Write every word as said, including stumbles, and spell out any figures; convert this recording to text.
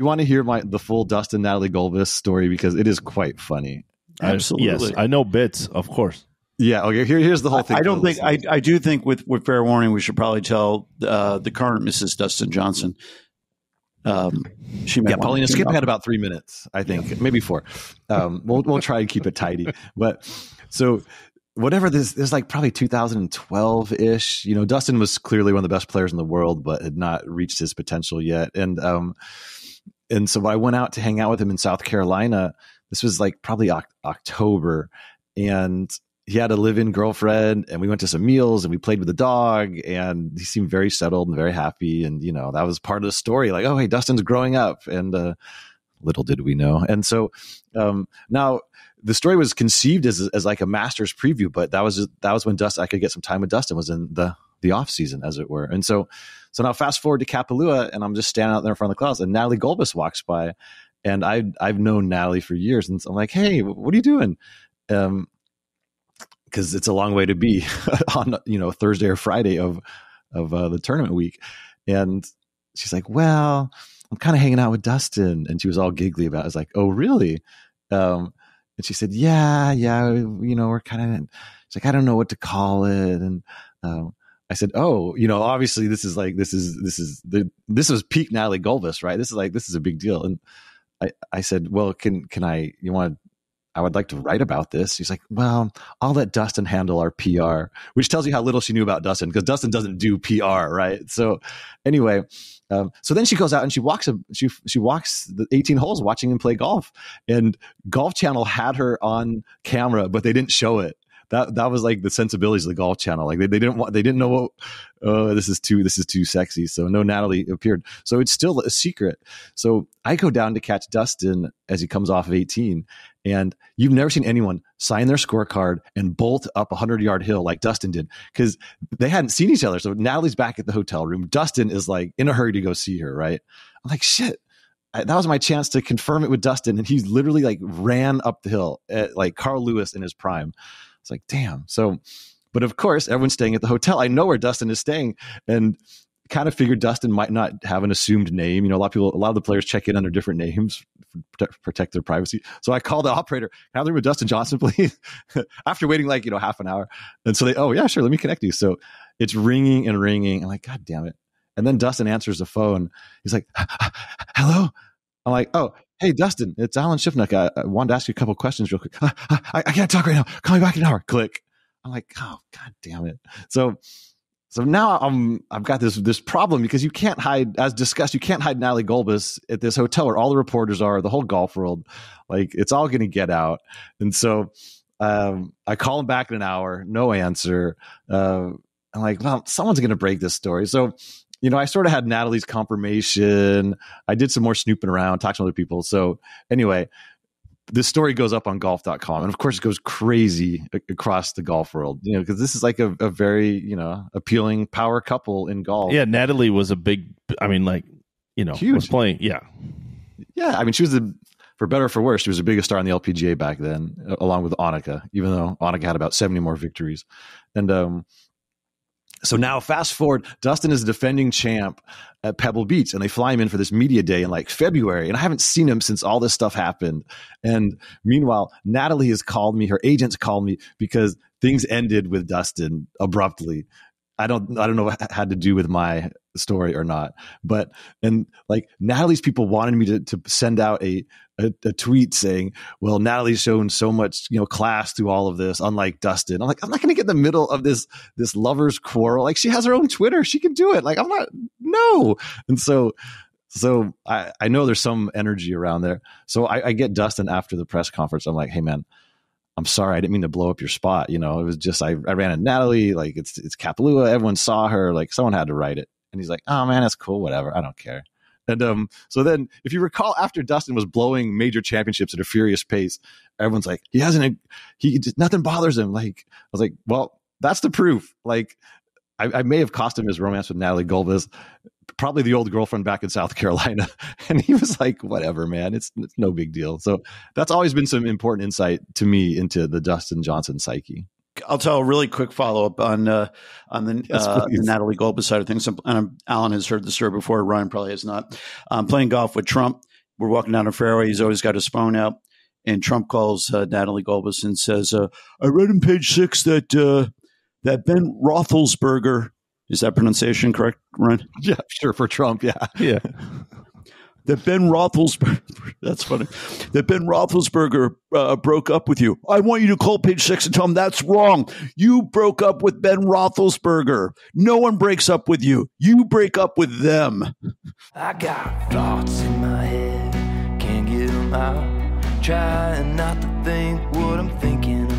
you want to hear my the full Dustin Natalie Gulbis story because it is quite funny. Absolutely. I, yes, I know bits, of course. Yeah. Okay. Here, here's the whole thing. I don't think I, I do think with, with fair warning, we should probably tell uh, the current Missus Dustin Johnson. Um, she yeah, Paulina, skip ahead about three minutes, I think, yeah. maybe four. Um, we'll we'll try and keep it tidy. But so whatever this is, like probably two thousand twelve ish. You know, Dustin was clearly one of the best players in the world, but had not reached his potential yet. And um, and so I went out to hang out with him in South Carolina. This was like probably October, and he had a live-in girlfriend, and we went to some meals and we played with the dog, and he seemed very settled and very happy. And, you know, that was part of the story. Like, oh, hey, Dustin's growing up. And uh, little did we know. And so um, now the story was conceived as, as like a master's preview, but that was, just, that was when Dustin, I could get some time with Dustin, was in the, the off season, as it were. And so, so now fast forward to Kapalua, and I'm just standing out there in front of the clouds, and Natalie Gulbis walks by, and I, I've known Natalie for years. And so I'm like, hey, what are you doing? Um, Because it's a long way to be on, you know, Thursday or Friday of of uh, the tournament week. And she's like, well, I'm kind of hanging out with Dustin. And she was all giggly about it. I was like, oh, really? Um, and she said, yeah, yeah, you know, we're kind of, she's like, I don't know what to call it. And um, I said, oh, you know, obviously this is like, this is, this is, the, this was peak Natalie Gulbis, right? This is like, this is a big deal. And I, I said, well, can, can I, you want to, I would like to write about this. He's like, well, I'll let Dustin handle our P R, which tells you how little she knew about Dustin, because Dustin doesn't do P R, right? So anyway, um, so then she goes out and she walks, a, she she walks the eighteen holes watching him play golf, and Golf Channel had her on camera, but they didn't show it. That that was like the sensibilities of the Golf Channel. Like they, they didn't want, they didn't know what, oh, this is too, this is too sexy. So no Natalie appeared. So it's still a secret. So I go down to catch Dustin as he comes off of eighteen, and you've never seen anyone sign their scorecard and bolt up a hundred yard hill like Dustin did, because they hadn't seen each other. So Natalie's back at the hotel room. Dustin is like in a hurry to go see her. Right. I'm like, shit. That was my chance to confirm it with Dustin. And he literally like ran up the hill at like Carl Lewis in his prime. It's like, damn. So, but of course, everyone's staying at the hotel. I know where Dustin is staying, and kind of figured Dustin might not have an assumed name. You know, a lot of people, a lot of the players check in under different names to protect their privacy. So I called the operator, can I have with Dustin Johnson, please? After waiting like, you know, half an hour. And so they, oh yeah, sure. Let me connect you. So it's ringing and ringing. I'm like, God damn it. And then Dustin answers the phone. He's like, hello. I'm like, oh, hey, Dustin, it's Alan Shipnuck. I, I wanted to ask you a couple of questions real quick. I, I, I can't talk right now. Call me back in an hour. Click. I'm like, oh, God damn it. So, so now I'm, I've got this, this problem, because you can't hide, as discussed, you can't hide Natalie Gulbis at this hotel where all the reporters are, the whole golf world. Like, it's all going to get out. And so um, I call him back in an hour, no answer. Uh, I'm like, well, someone's going to break this story. So, you know, I sort of had Natalie's confirmation. I did some more snooping around, talked to other people. So anyway, this story goes up on golf dot com. And of course, it goes crazy across the golf world, you know, because this is like a, a very, you know, appealing power couple in golf. Yeah, Natalie was a big, I mean, like, you know, huge. Was playing. Yeah. Yeah. I mean, she was, the, for better or for worse, she was the biggest star in the L P G A back then, along with Annika, even though Annika had about seventy more victories. And, um, so now fast forward, Dustin is the defending champ at Pebble Beach, and they fly him in for this media day in like February. And I haven't seen him since all this stuff happened. And meanwhile, Natalie has called me, her agents called me, because things ended with Dustin abruptly. I don't, I don't know what had to do with my story or not, but, and like Natalie's people wanted me to, to send out a, a, a tweet saying, well, Natalie's shown so much, you know, class through all of this, unlike Dustin. I'm like, I'm not going to get in the middle of this, this lover's quarrel. Like, she has her own Twitter. She can do it. Like, I'm not, no. And so, so I, I know there's some energy around there. So I, I get Dustin after the press conference. I'm like, hey man, I'm sorry, I didn't mean to blow up your spot. You know, it was just, I, I ran at Natalie, like it's, it's Kapalua. Everyone saw her, like someone had to write it. And he's like, oh man, that's cool. Whatever. I don't care. And, um, so then if you recall, after Dustin was blowing major championships at a furious pace, everyone's like, he hasn't, he just, nothing bothers him. Like, I was like, well, that's the proof. Like I, I may have cost him his romance with Natalie Gulbis, probably the old girlfriend back in South Carolina. And he was like, whatever, man, it's, it's no big deal. So that's always been some important insight to me into the Dustin Johnson psyche. I'll tell a really quick follow-up on uh, on the, yes, uh, the Natalie Gulbis side of things. And I'm, Alan has heard the story before. Ryan probably has not. Um, playing golf with Trump. we're walking down the fairway. He's always got his phone out. And Trump calls uh, Natalie Gulbis and says, uh, I read in page six that uh, that Ben Roethlisberger, is that pronunciation correct, Ron? Yeah, sure, for Trump, yeah. Yeah. That Ben Roethlisberger, that's funny, that Ben Roethlisberger uh, broke up with you. I want you to call page six and tell him that's wrong. You broke up with Ben Roethlisberger. No one breaks up with you. You break up with them. I got thoughts in my head, can't get them out. Trying not to think what I'm thinking